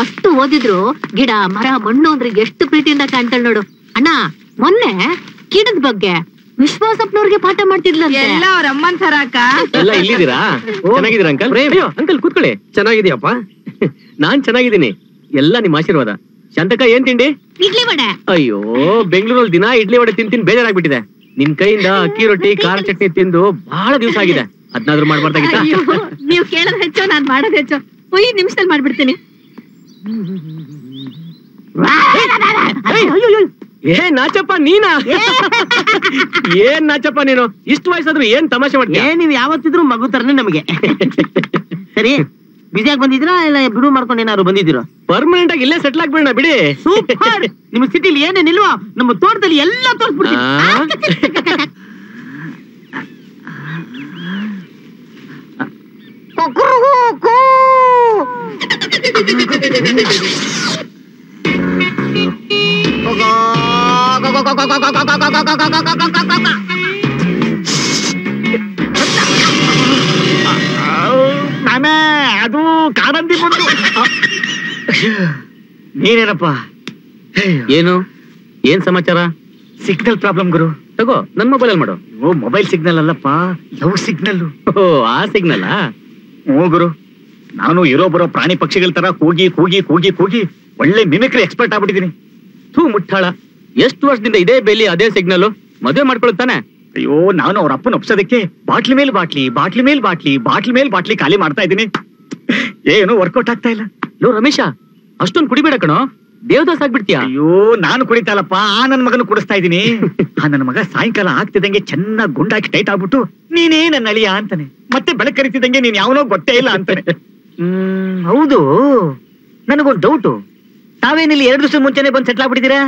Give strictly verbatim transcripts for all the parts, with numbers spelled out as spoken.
ಅಷ್ಟು ಓದಿದ್ರು ಗಿಡ ಮರ ಮಣ್ಣು ಅಂದ್ರೆ ಎಷ್ಟು ಪ್ರೀತಿಯಿಂದ ಕಾಣ್ತಾಳೆ ನೋಡು. ಅಣ್ಣ ಮೊನ್ನೆ ಗಿಡದ ಬಗ್ಗೆ ವಿಶ್ವಾಸಪ್ಪನವರಿಗೆ ಪಾಠ ಮಾಡ್ತಿದ್ಲಂತೆ. ಎಲ್ಲ ಅವರ ಅಮ್ಮನ ಸರಾಕ. ಎಲ್ಲ ಇಲ್ಲಿದ್ದೀರಾ? ಚೆನ್ನಾಗಿದ್ದೀರಾ ಅಂಕಲ್? ಅಯ್ಯೋ ಅಂಕಲ್ ಕೂತ್ಕೊಳ್ಳಿ. ಚೆನ್ನಾಗಿದೀಯಪ್ಪ? ನಾನ್ ಚೆನ್ನಾಗಿದ್ದೀನಿ, ಎಲ್ಲ ನಿಮ್ಮ ಆಶೀರ್ವಾದ. ಶಾಂತಕ ಏನ್ ತಿಂಡಿ? ಇಡ್ಲಿ ವಡೆ. ಅಯ್ಯೋ ಬೆಂಗಳೂರಲ್ಲಿ ದಿನ ಇಡ್ಲಿ ವಡೆ ತಿಂತೀನಿ ಬೇಜಾರಾಗ್ಬಿಟ್ಟಿದೆ. ನಿನ್ ಕೈಯಿಂದ ಅಕ್ಕಿ ರೊಟ್ಟಿ ಖಾರ ಚಟ್ನಿ ತಿಂದು ಬಹಳ ದಿವಸ ಆಗಿದೆ. ಅದನ್ನಾದ್ರೂ ಮಾಡ್ಬಾರ್ದಾಗಿತ್ತು. ನೀವು ಕೇಳೋದು ಹೆಚ್ಚು ನಾನ್ ಮಾಡೋದು ಹೆಚ್ಚು. ಒಯ್ ನಿಮಿಷದಲ್ಲಿ ಮಾಡ್ಬಿಡ್ತೀನಿ. ಏನ್ ನಾಚಪ್ಪ ನೀನಾ? ಏನ್ ನಾಚಪ್ಪ ನೀನು ಇಷ್ಟು ವಯಸ್ಸಾದ್ರೂ ಏನ್ ತಮಾಷೆ ಮಾಡ್ತೀಯ? ನೀವ್ ಯಾವತ್ತಿದ್ರು ಮಗು ತರನೇ ನಮಗೆ. ಸರಿ ಬಿಸಿಯಾಗಿ ಬಂದಿದ್ರಾ ಇಲ್ಲ ಬಿಡು ಮಾಡ್ಕೊಂಡು ಏನಾದ್ರು ಬಂದಿದ್ದೀರಾ? ಪರ್ಮನೆಂಟ್ ಆಗಿ ಇಲ್ಲೇ ಸೆಟ್ಲ್ ಆಗ್ಬಿಡೋಣ ಬಿಡಿ. ಸೂಪರ್. ನಿಮ್ಮ ಸಿಟಿಲಿ ಏನೇನಿಲ್ವಾ ನಮ್ಮ ತೋಟದಲ್ಲಿ ಎಲ್ಲ ತೋರಿಸ್ಬಿಡ್ತೀನಿ. ನಾನೇ ಅದು ಕಾಡಂದಿ ಬಂದು. ನೀನೇನಪ್ಪ? ಏನು ಏನ್ ಸಮಾಚಾರ? ಸಿಗ್ನಲ್ ಪ್ರಾಬ್ಲಮ್ ಗುರು. ತಗೋ ನನ್ ಮೊಬೈಲ್ ಅಲ್ಲಿ ಮಾಡು. ಓ ಮೊಬೈಲ್ ಸಿಗ್ನಲ್ ಅಲ್ಲಪ್ಪ, ಯಾವ ಸಿಗ್ನಲ್? ಓ ಆ ಸಿಗ್ನಲ್. ಓ ಗುರು, ನಾನು ಇರೋ ಬರೋ ಪ್ರಾಣಿ ಪಕ್ಷಿಗಳ ತರ ಕೂಗಿ ಕೂಗಿ ಕೂಗಿ ಕೂಗಿ ಒಳ್ಳೆ ಮಿಮಿಕ್ರಿ ಎಕ್ಸ್ಪರ್ಟ್ ಆಗ್ಬಿಟ್ಟಿದ್ದೀನಿ. ಥೂ ಮುಟ್ಟಾಳ, ಎಷ್ಟು ವರ್ಷದಿಂದ ಇದೇ ಬೇಲಿ ಅದೇ ಸಿಗ್ನಲ್. ಮದುವೆ ಮಾಡ್ಕೊಳ್ತಾನೆ. ಅಯ್ಯೋ ನಾನು ಅವ್ರ ಅಪ್ಪನ ಒಪ್ಸೋದಕ್ಕೆ ಬಾಟ್ಲಿ ಮೇಲೆ ಬಾಟ್ಲಿ ಬಾಟ್ಲಿ ಮೇಲೆ ಬಾಟ್ಲಿ ಬಾಟ್ಲಿ ಮೇಲೆ ಬಾಟ್ಲಿ ಖಾಲಿ ಮಾಡ್ತಾ ಇದ್ದೀನಿ, ಏನು ವರ್ಕೌಟ್ ಆಗ್ತಾ ಇಲ್ಲ. ಲೋ ರಮೇಶ, ಅಷ್ಟೊಂದು ಕುಡಿಬೇಡ ಕಣೋ, ದೇವದಾಸ್ ಆಗ್ಬಿಡ್ತೀಯ. ಅಯ್ಯೋ ನಾನು ಕುಡಿತಾಲಪ್ಪ, ಆ ನನ್ನ ಮಗನ ಕುಡಿಸ್ತಾ ಇದ್ದೀನಿ. ಆ ನನ್ನ ಮಗ ಸಾಯಂಕಾಲ ಆಗ್ತಿದ್ದಂಗೆ ಚೆನ್ನಾಗಿ ಗುಂಡಾಕಿ ಟೈಟ್ ಆಗ್ಬಿಟ್ಟು ನೀನೇ ನನ್ನ ಅಳಿಯ ಅಂತಾನೆ, ಮತ್ತೆ ಬೆಳಕು ಕರಿತಿದ್ದಂಗೆ ನೀನ್ ಯಾವನೋ ಗೊತ್ತೇ ಇಲ್ಲ ಅಂತಾನೆ. ಹ್ಮ್ ಹೌದು, ನನಗೊಂದು ಡೌಟು. ತಾವೇನಿಲ್ಲಿ ಎರಡು ದಿವಸ ಮುಂಚೆನೆ ಬಂದು ಸೆಟ್ಲ್ ಆಗ್ಬಿಟ್ಟಿದ್ದೀರಾ?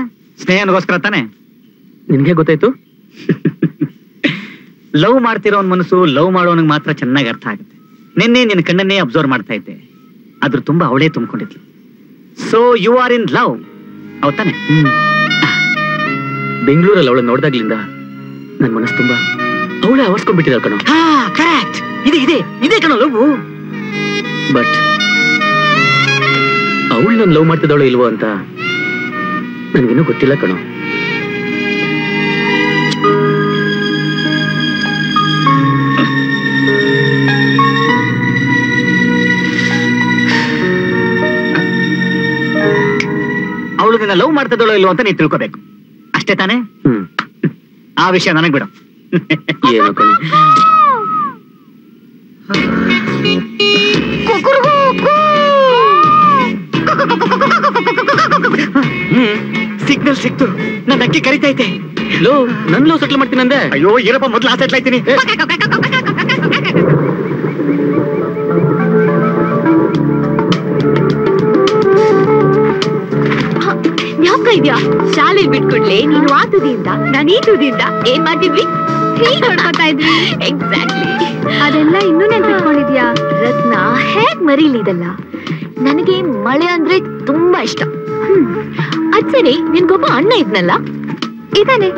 ಸ್ನೇಹನಗೋಸ್ಕರ ತಾನೆ. ನಿನ್ಗೆ ಗೊತ್ತಾಯ್ತು? ಲವ್ ಮಾಡ್ತಿರೋ ಮನಸ್ಸು ಲವ್ ಮಾಡೋನಿಗೆ ಮಾತ್ರ ಚೆನ್ನಾಗಿ ಅರ್ಥ ಆಗುತ್ತೆ. ನಿನ್ನೆ ನಿನ್ನ ಕಣ್ಣನ್ನೇ ಅಬ್ಸರ್ವ್ ಮಾಡ್ತಾ ಇದ್ದೆ, ಆದ್ರೂ ತುಂಬಾ ಅವಳೇ ತುಂಬಿಕೊಂಡಿದ್ಲು. So you are in love ಅವತಾನೆ? ಬೆಂಗಳೂರಲ್ಲಿ ಅವಳ ನೋಡಿದಾಗ್ಲಿಂದ ನನ್ನ ಮನಸ್ಸು ತುಂಬಾ ಅವಳೇ ಆವರ್ಸ್ಕೊಂಡ್ಬಿಟ್ಟಿದ ಕಣೋ. ಕರೆಕ್ಟ್, ಇದೆ ಇದೆ ಇದೆ ಕಣೋ ಲವ್. ಬಟ್ ಅವಳು ನಾನು ಲವ್ ಮಾಡ್ತಿದ್ದವಳು ಇಲ್ವೋ ಅಂತ ನನ್ಗಿನ್ನೂ ಗೊತ್ತಿಲ್ಲ ಕಣೋ. ಅವಳು ನಿನ್ನ ಲವ್ ಮಾಡ್ತಿದ್ದವಳು ಇಲ್ವೋ ಅಂತ ನೀನು ತಿಳ್ಕೋಬೇಕು ಅಷ್ಟೇ ತಾನೆ. ಹ್ಮ್ ಆ ವಿಷಯ ನನಗೆ ಬಿಡು. ಏನೋ ಕಣೋ. ಸಿಗ್ನಲ್ ಸಿಕ್ತು, ನನ್ನ ಅಕ್ಕಿ ಕರಿತೈತೆ. ಲೋ ನನ್ ಲೋ ಸೆಟ್ಲ್ ಮಾಡ್ತೀನಿ ಅಂದೆ. ಅಯ್ಯೋ ಏನಪ್ಪ ಮೊದ್ಲು ಆ ಸೆಟ್ಲ್ ಆಯ್ತೀನಿ. ಜ್ಞಾಪಕ ಇದ್ಯಾ ಶಾಲೆ ಬಿಟ್ಕೊಡ್ಲಿ ನೀನು ಆ ತುದಿಯಿಂದ ನಾನು ಈ ತುದಿಯಿಂದ ಏನ್ ಮಾಡ್ತಿದ್ವಿ? ಎಕ್ಸಾಕ್ಟ್ಲಿ ಅದೆಲ್ಲ ಇನ್ನೂ ನೆನ್ಪಿಟ್ಕೊಂಡಿದ್ಯಾ ರತ್ನ? ಹೇಗ್ ಮರೀಲಿದಲ್ಲ. ನನಗೆ ಮಳೆ ಅಂದ್ರೆ ತುಂಬಾ ಇಷ್ಟ. ಅದ್ ಸರಿ, ನಿನ್ಗೊಬ್ಬ ಅಣ್ಣ ಇದ್ನಲ್ಲ? ಇದಾನೆ.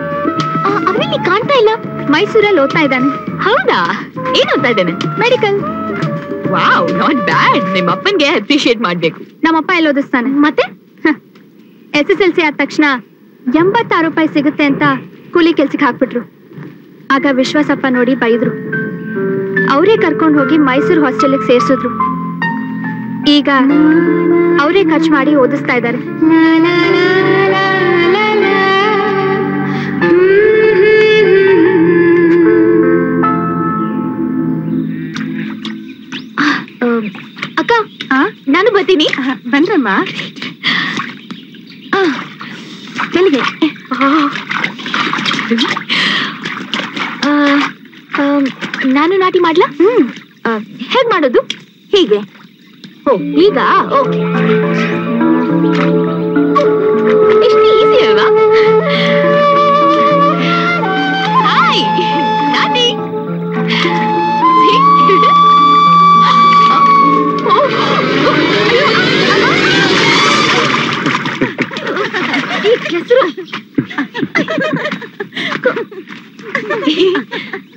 ಅವನಲ್ಲಿ ಕಾಣ್ತಾ ಇಲ್ಲ, ಮೈಸೂರಲ್ಲಿ ಓದ್ತಾ ಇದ್ದಾನೆ. ಹೌದಾ, ಏನ್ ಓದ್ತಾ ಇದ್ದಾನೆ? ಮೆಡಿಕಲ್. Wow, not bad. ನಿಮ್ಮಪ್ಪನ್ಗೆ ಅಪ್ರಿಶಿಯೇಟ್ ಮಾಡ್ಬೇಕು. ನಮ್ಮಪ್ಪ ಎಲ್ಲ ಓದಿಸ್ತಾನೆ. ಮತ್ತೆ ಎಸ್ ಎಸ್ ಎಲ್ ಸಿ ಆದ ತಕ್ಷಣ ಎಂಬತ್ತಾರು ರೂಪಾಯಿ ಸಿಗುತ್ತೆ ಅಂತ ಕೂಲಿ ಕೆಲ್ಸಕ್ಕೆ ಹಾಕ್ಬಿಟ್ರು. ಆಗ ವಿಶ್ವಾಸಪ್ಪ ನೋಡಿ ಬೈದ್ರು, ಅವರೇ ಕರ್ಕೊಂಡು ಹೋಗಿ ಮೈಸೂರು ಹಾಸ್ಟೆಲ್ಗೆ ಸೇರಿಸಿದ್ರು. ಈಗ ಅವರೇ ಖರ್ಚು ಮಾಡಿ ಓದಿಸ್ತಾ ಇದ್ದಾರೆ. ಅಕ್ಕ ನಾನು ಬರ್ತೀನಿ. ಬಂದ್ರಮ್ಮ ನನಗೆ ನಾನು ನಾಟಿ ಮಾಡ್ಲಾ? ಹ್ಮ್ ಹೇಗ್ ಮಾಡೋದು? ಹೀಗೆ. ಈಗ ಎಷ್ಟು ಈಸಿ ಅಲ್ವಾ? ಹಾಯ್ ನಾಟಿ. ಈ ಕೆಸರು